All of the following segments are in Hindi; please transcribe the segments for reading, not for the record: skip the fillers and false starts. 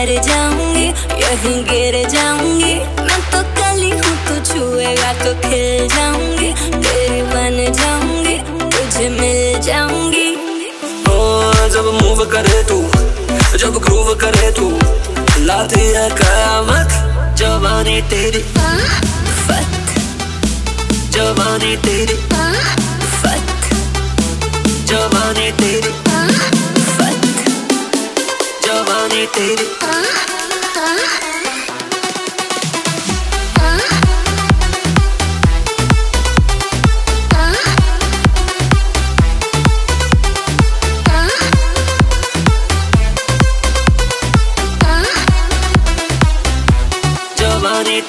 हार जाऊंगी, यहीं गिर जाऊंगी मैं तो कली हूँ, तो छुएगा तो खिल जाऊंगी, तेरी बन जाऊंगी, तुझे मिल जाऊंगी। जब मूव करे तू, जब ग्रूव करे तू, लाती है कयामत जवानी तेरी आफत, जवानी तेरी आफत, जवानी तेरी आफत, जवानी तेरी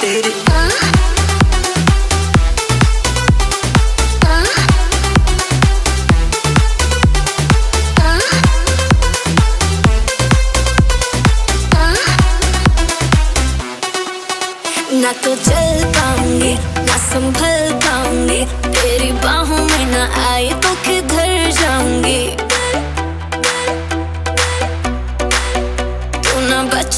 तेरी ना तो चल पाऊंगी ना संभल पाऊंगी, तेरी बाहों में ना आए तो किधर जाऊंगी। तू ना बच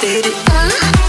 तेरी